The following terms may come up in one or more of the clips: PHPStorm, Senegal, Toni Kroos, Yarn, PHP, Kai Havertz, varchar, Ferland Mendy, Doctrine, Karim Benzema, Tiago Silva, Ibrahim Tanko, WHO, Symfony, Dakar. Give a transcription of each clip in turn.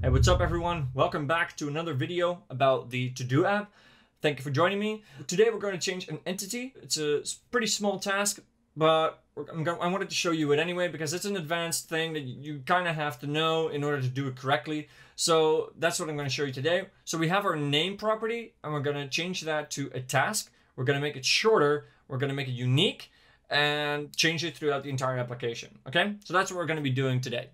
Hey, what's up everyone? Welcome back to another video about the to-do app. Thank you for joining me. Today we're going to change an entity. It's a pretty small task, but I wanted to show you it anyway because it's an advanced thing that you kind of have to know in order to do it correctly. So that's what I'm going to show you today. So we have our name property and we're going to change that to a task. We're going to make it shorter. We're going to make it unique and change it throughout the entire application. Okay, so that's what we're going to be doing today.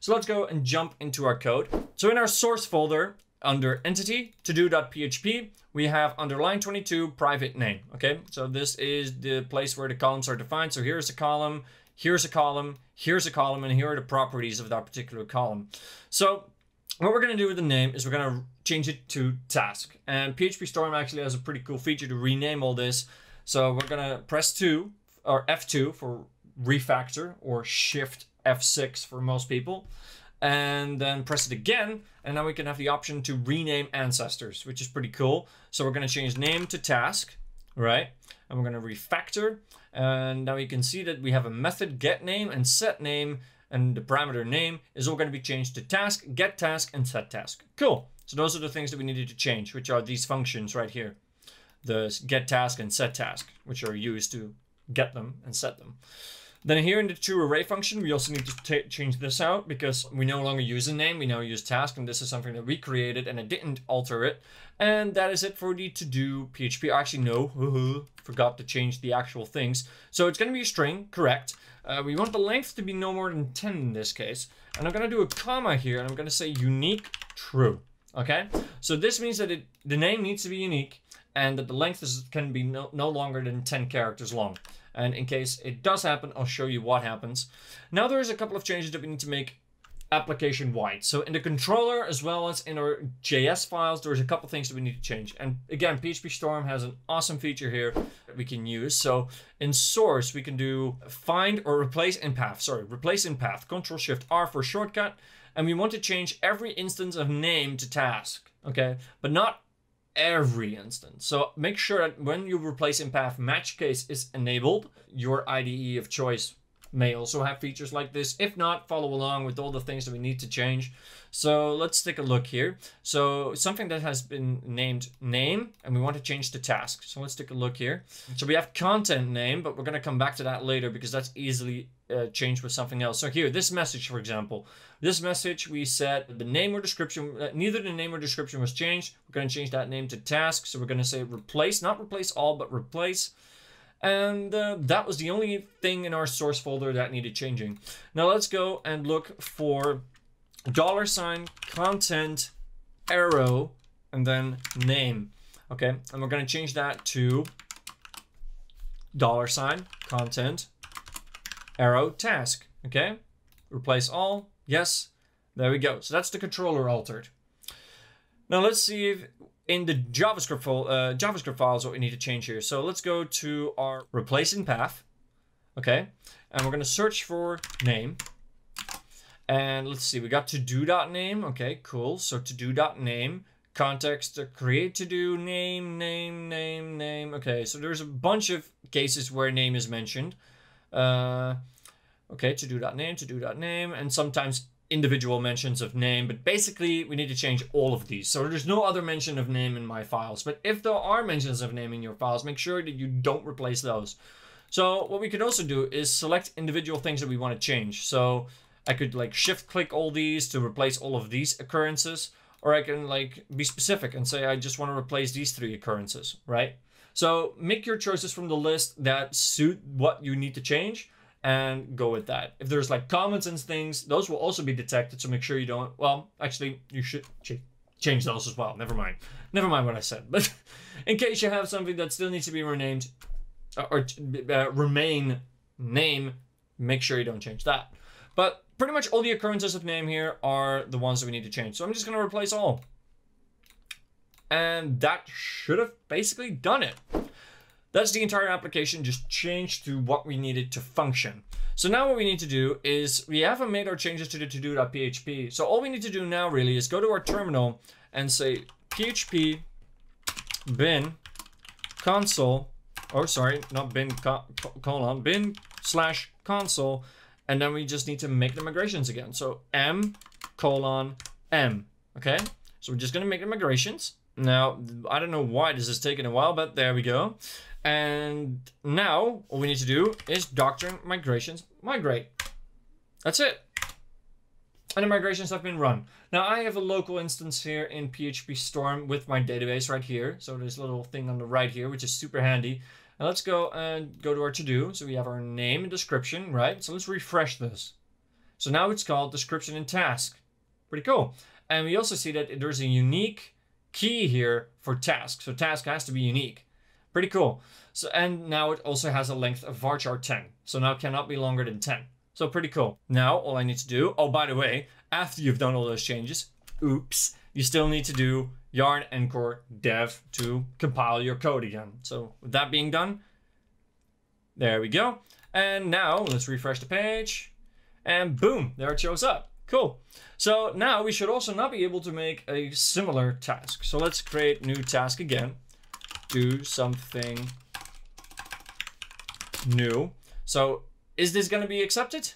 So let's go and jump into our code. So in our source folder, under entity, todo.php, we have underline 22 private name, okay? So this is the place where the columns are defined. So here's a column, here's a column, here's a column, and here are the properties of that particular column. So what we're gonna do with the name is we're gonna change it to task. And PHPStorm actually has a pretty cool feature to rename all this. So we're gonna press F2 for refactor, or shift F6 for most people, and then press it again, and now we can have the option to rename ancestors, which is pretty cool. So we're going to change name to task, right? And we're going to refactor, and now you can see that we have a method get name and set name, and the parameter name is all going to be changed to task, get task, and set task. Cool. So those are the things that we needed to change, which are these functions right here, the get task and set task, which are used to get them and set them. Then here in the toArray function, we also need to change this out because we no longer use a name, we now use task, and this is something that we created and it didn't alter it. And that is it for the to-do PHP. Actually, no, forgot to change the actual things. So it's gonna be a string, correct. We want the length to be no more than 10 in this case. And I'm gonna do a comma here and I'm gonna say unique true, okay? So this means that the name needs to be unique and that the length can be no longer than 10 characters long. And in case it does happen, I'll show you what happens. Now there's a couple of changes that we need to make application-wide. So in the controller, as well as in our JS files, there's a couple things that we need to change. And again, PHPStorm has an awesome feature here that we can use. So in source, we can do find or replace in path. Sorry, replace in path, Ctrl-Shift-R for shortcut. And we want to change every instance of name to task, okay? But not every instance. So make sure that when you replace in path, match case is enabled. Your IDE of choice may also have features like this. If not, follow along with all the things that we need to change. So let's take a look here. So something that has been named name, and we want to change to task. So let's take a look here. So we have content name, but we're going to come back to that later because that's easily changed with something else. So here, this message, for example, this message, we said the name or description, neither the name or description was changed. We're going to change that name to task. So we're going to say replace, not replace all, but replace. And that was the only thing in our source folder that needed changing. Now let's go and look for $ content arrow and then name. Okay, and we're going to change that to $ content arrow task. Okay, replace all. Yes, there we go. So that's the controller altered. Now let's see if in the JavaScript files what we need to change here. So let's go to our replace in path, okay? And we're gonna search for name. And let's see, we got to-do.name, okay, cool. So to-do.name, context, create to-do, name. Okay, so there's a bunch of cases where name is mentioned. Okay, to-do.name, and sometimes individual mentions of name, but basically we need to change all of these. So there's no other mention of name in my files, but if there are mentions of name in your files, make sure that you don't replace those. So what we could also do is select individual things that we want to change. So I could like shift click all these to replace all of these occurrences, or I can like be specific and say, I just want to replace these 3 occurrences, right? So make your choices from the list that suit what you need to change and go with that. If there's like comments and things, those will also be detected. So make sure you don't, well, actually you should change those as well. Never mind what I said, but in case you have something that still needs to be renamed or remain name, make sure you don't change that. But pretty much all the occurrences of name here are the ones that we need to change. So I'm just going to replace all. And that should have basically done it. That's the entire application just changed to what we needed to function. So now what we need to do is we haven't made our changes to the todo.php. So all we need to do now really is go to our terminal and say php bin console, or sorry, not bin colon, bin/console. And then we just need to make the migrations again. So m: M. Okay, so we're just gonna make the migrations. Now, I don't know why this is taking a while, but there we go. And now all we need to do is Doctrine migrations migrate. That's it. And the migrations have been run. Now I have a local instance here in PHPStorm with my database right here. So there's a little thing on the right here, which is super handy. And let's go and go to our to-do. So we have our name and description, right? So let's refresh this. So now it's called description and task. Pretty cool. And we also see that there's a unique key here for task. So task has to be unique. Pretty cool. So, and now it also has a length of varchar 10. So now it cannot be longer than 10. So pretty cool. Now all I need to do, oh, by the way, after you've done all those changes, oops, you still need to do yarn encore dev to compile your code again. So with that being done, there we go. And now let's refresh the page and boom, there it shows up. Cool. So now we should also now be able to make a similar task. So let's create new task again, do something new. So is this going to be accepted?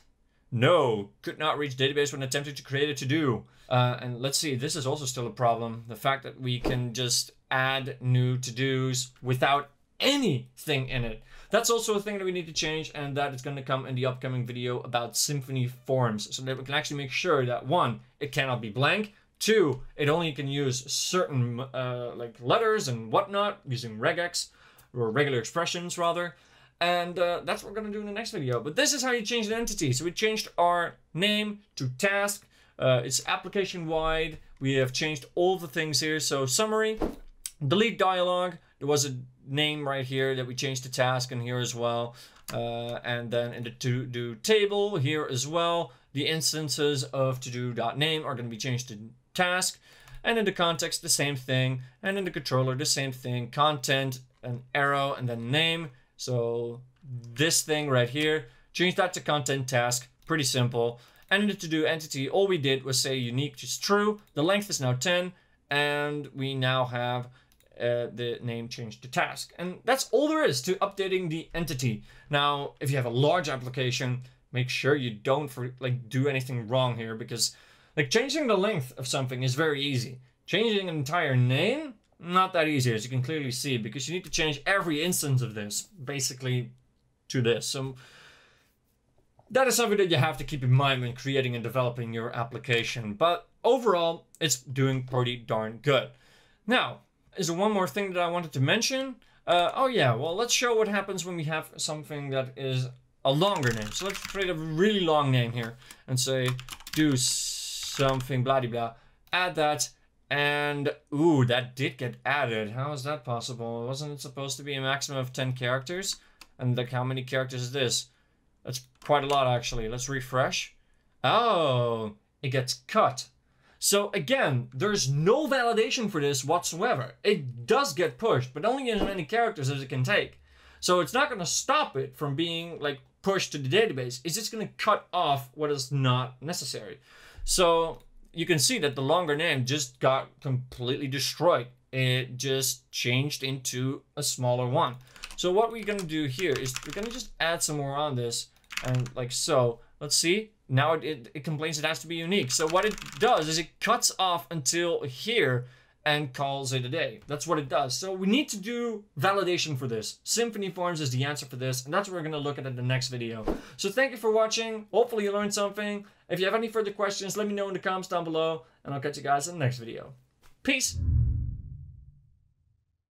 No, could not reach database when attempting to create a to-do. And let's see, this is also still a problem. The fact that we can just add new to-dos without anything in it. That's also a thing that we need to change, and that is going to come in the upcoming video about Symfony forms, so that we can actually make sure that one, it cannot be blank. Two, it only can use certain like letters and whatnot using regex or regular expressions rather. And that's what we're going to do in the next video. But this is how you change an entity. So we changed our name to task. It's application wide. We have changed all the things here. So summary, delete dialogue. There was a name right here that we changed to task in here as well. And then in the to-do table here as well, the instances of to-do.name are going to be changed to task. And in the context, the same thing. And in the controller, the same thing. Content, an arrow, and then name. So this thing right here, change that to content task, pretty simple. And in the to-do entity, all we did was say unique is true. The length is now 10, and we now have the name changed to task. And that's all there is to updating the entity. Now, if you have a large application, make sure you don't do anything wrong here, because changing the length of something is very easy. Changing an entire name, not that easy, as you can clearly see, because you need to change every instance of this basically to this. So that is something that you have to keep in mind when creating and developing your application. But overall, it's doing pretty darn good. Now, is there one more thing that I wanted to mention? Oh yeah, well, let's show what happens when we have something that is a longer name. So let's create a really long name here and say, do something, blah, blah, blah, add that. And ooh, that did get added. How is that possible? Wasn't it supposed to be a maximum of 10 characters? And like, how many characters is this? That's quite a lot, actually. Let's refresh. Oh, it gets cut. So again, there's no validation for this whatsoever. It does get pushed, but only as many characters as it can take. So it's not going to stop it from being like pushed to the database. It's just going to cut off what is not necessary. So you can see that the longer name just got completely destroyed. It just changed into a smaller one. So what we're gonna do here is we're gonna just add some more on this, and like so. Let's see. Now it complains it has to be unique. So what it does is it cuts off until here and calls it a day. That's what it does. So we need to do validation for this. Symfony forms is the answer for this, and that's what we're gonna look at in the next video. So thank you for watching. Hopefully you learned something. If you have any further questions, let me know in the comments down below, and I'll catch you guys in the next video. Peace.